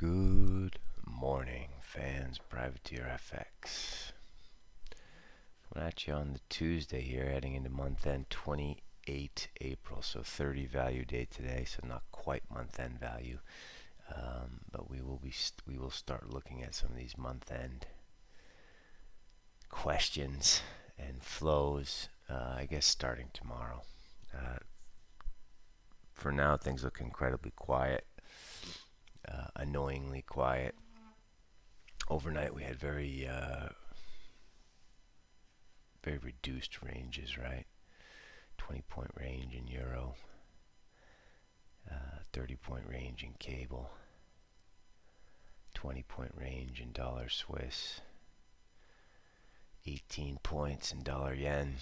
Good morning, fans. Privateer FX. Coming at you on the Tuesday here, heading into month end 28 April. So 30 value day today, so not quite month end value. But we will start looking at some of these month end questions and flows, I guess starting tomorrow. For now, things look incredibly quiet. Annoyingly quiet. Overnight we had very reduced ranges, right? 20-point range in euro, 30-point range in cable, 20-point range in dollar Swiss, 18 points in dollar yen.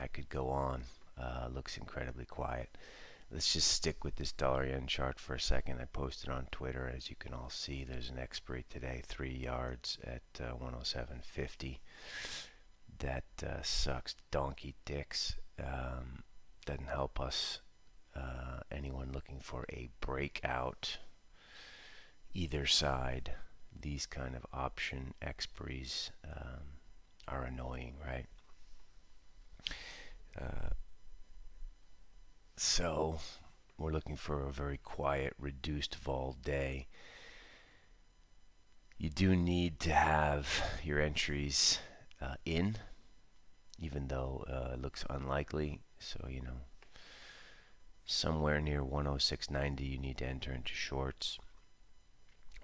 I could go on. Looks incredibly quiet. Let's just stick with this dollar yen chart for a second. I posted on Twitter, as you can all see. There's an expiry today, 3 yards at 107.50. That sucks donkey dicks. Doesn't help us. Anyone looking for a breakout, either side, these kind of option expiries are annoying, right? So we're looking for a very quiet, reduced vol day. You do need to have your entries in, even though it looks unlikely. So, you know, somewhere near 106.90 you need to enter into shorts.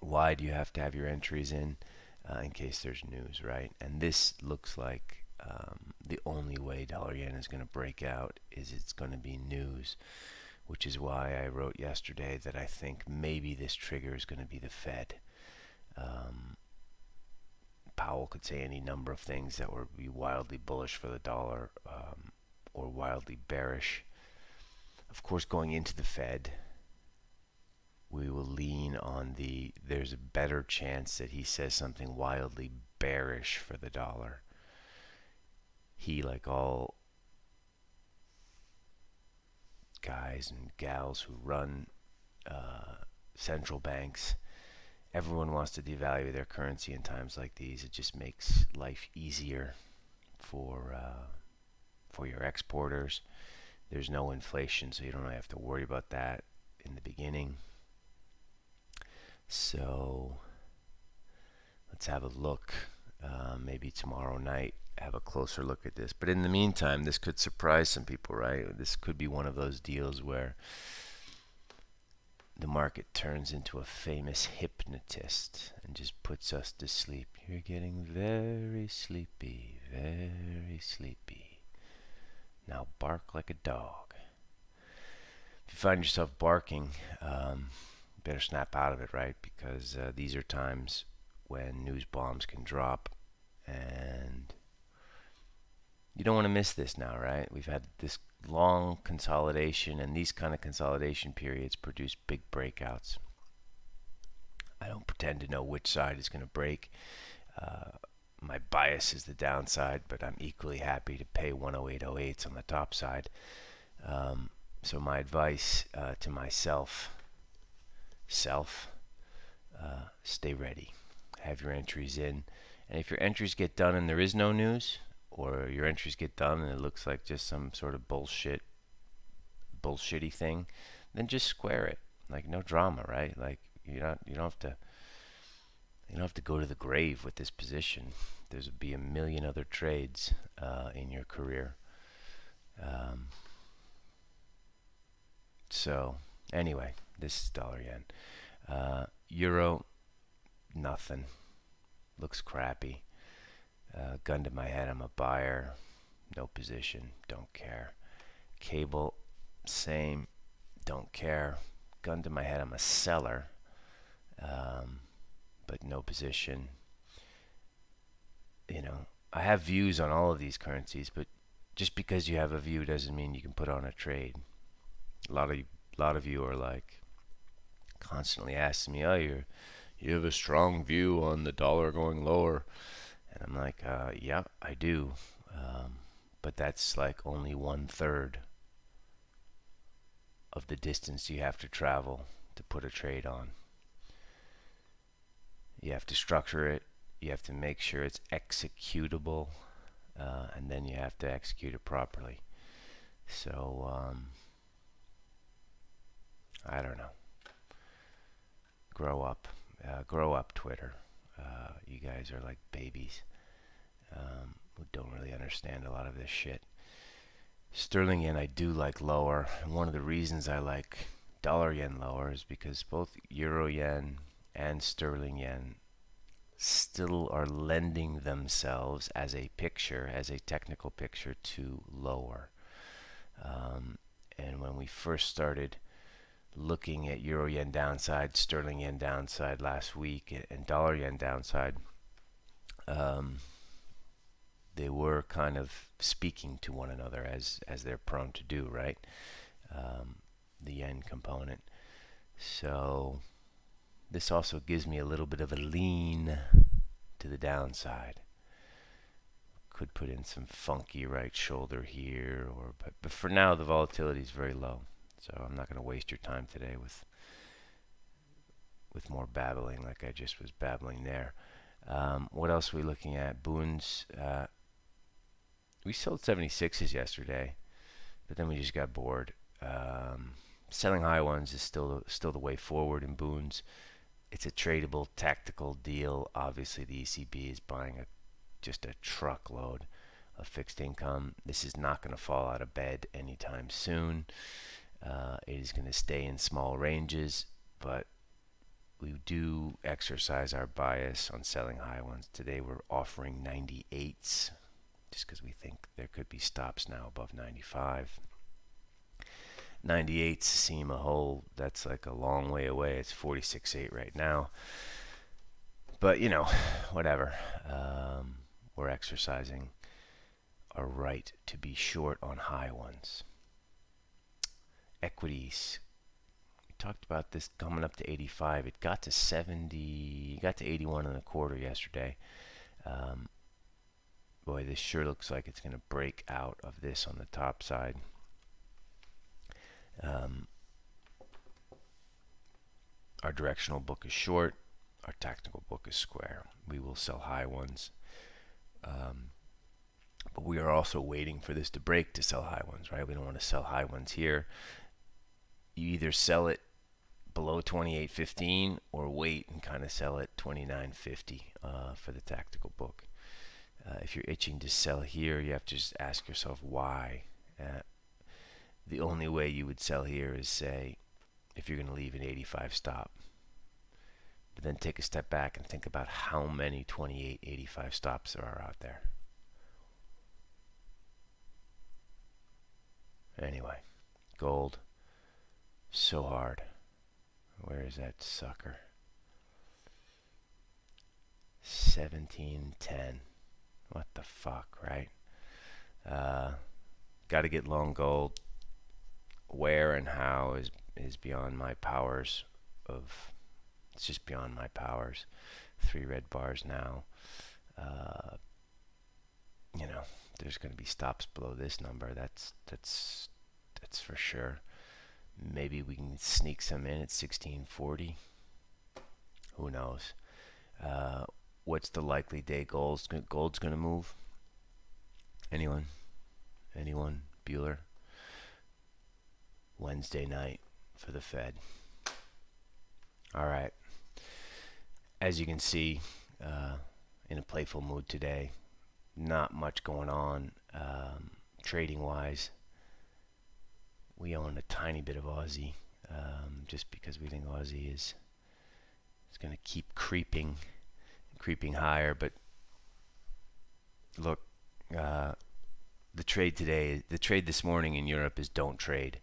Why do you have to have your entries in case there's news, right? And this looks like the only way dollar yen is going to break out is it's going to be news, which is why I wrote yesterday that I think maybe this trigger is going to be the Fed. Powell could say any number of things that would be wildly bullish for the dollar or wildly bearish. Of course, going into the Fed, we will lean on the there's a better chance that he says something wildly bearish for the dollar. He, like all guys and gals who run central banks, everyone wants to devalue their currency in times like these. It just makes life easier for your exporters. There's no inflation, so you don't really have to worry about that in the beginning. So let's have a look. Maybe tomorrow night, have a closer look at this. But in the meantime, this could surprise some people, right? This could be one of those deals where the market turns into a famous hypnotist and just puts us to sleep. You're getting very sleepy, very sleepy. Now bark like a dog. If you find yourself barking, better snap out of it, right? Because these are times when news bombs can drop, and you don't want to miss this now, right? We've had this long consolidation, and these kind of consolidation periods produce big breakouts. I don't pretend to know which side is going to break. My bias is the downside, but I'm equally happy to pay 108.08s on the top side. So my advice to myself, stay ready. Have your entries in. And if your entries get done and there is no news, or your entries get done and it looks like just some sort of bullshitty thing, then just square it. Like, no drama, right? Like, you don't have to go to the grave with this position. There's be a million other trades in your career. So anyway, this is dollar yen. Euro, nothing. Looks crappy. Gun to my head, I'm a buyer. No position, don't care. Cable, same, don't care. Gun to my head, I'm a seller, but no position. You know, I have views on all of these currencies, but just because you have a view doesn't mean you can put on a trade. A lot of you are like constantly asking me, "Oh, you have a strong view on the dollar going lower." And I'm like, yeah, I do. But that's like only 1/3 of the distance you have to travel to put a trade on. You have to structure it, you have to make sure it's executable, and then you have to execute it properly. So I don't know. Grow up, Twitter. You guys are like babies who don't really understand a lot of this shit. Sterling yen I do like lower, and one of the reasons I like dollar yen lower is because both euro yen and sterling yen still are lending themselves as a picture, as a technical picture, to lower. And when we first started looking at euro yen downside, sterling yen downside last week, and dollar yen downside, they were kind of speaking to one another, as they're prone to do, right? The yen component. So this also gives me a little bit of a lean to the downside. Could put in some funky right shoulder here, or but for now the volatility is very low, so I'm not going to waste your time today with more babbling like I just was babbling there. What else are we looking at? Boons. We sold 76s yesterday, but then we just got bored. Selling high ones is still the way forward in boons. It's a tradable tactical deal. Obviously the ECB is buying just a truckload of fixed income. This is not going to fall out of bed anytime soon. It is going to stay in small ranges, but we do exercise our bias on selling high ones. Today we're offering 98s just because we think there could be stops now above 95. 98s seem a whole, that's like a long way away. It's 46.8 right now, but you know, whatever. We're exercising our right to be short on high ones. Equities, we talked about this coming up to 85. It got to 70, got to 81.25 yesterday. Boy, this sure looks like it's going to break out of this on the top side. Our directional book is short, our tactical book is square. We will sell high ones, but we are also waiting for this to break to sell high ones, right? We don't want to sell high ones here. You either sell it below 28.15 or wait and kind of sell it 29.50 for the tactical book. If you're itching to sell here, you have to just ask yourself why. The only way you would sell here is, say, if you're going to leave an 85 stop. But then take a step back and think about how many 28.85 stops there are out there. Anyway, gold, so hard. Where is that sucker? 17.10. What the fuck, right? Got to get long gold. Where and how is beyond my powers of, it's just beyond my powers. 3 red bars now. You know, there's going to be stops below this number. That's for sure. Maybe we can sneak some in at 16.40. Who knows? What's the likely day gold's going to move? Anyone? Anyone? Bueller? Wednesday night for the Fed. All right. As you can see, in a playful mood today. Not much going on trading-wise. We own a tiny bit of Aussie just because we think Aussie is going to keep creeping higher. But look, the trade this morning in Europe is don't trade.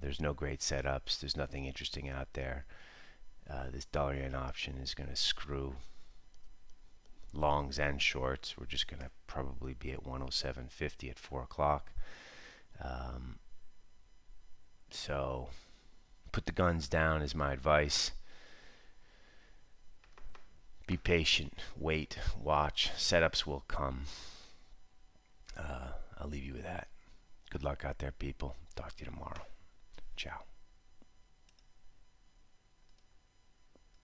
There's no great setups. There's nothing interesting out there. This dollar yen option is going to screw longs and shorts. We're just going to probably be at 107.50 at 4 o'clock. So put the guns down is my advice. Be patient. Wait. Watch. Setups will come. I'll leave you with that. Good luck out there, people. Talk to you tomorrow. Ciao.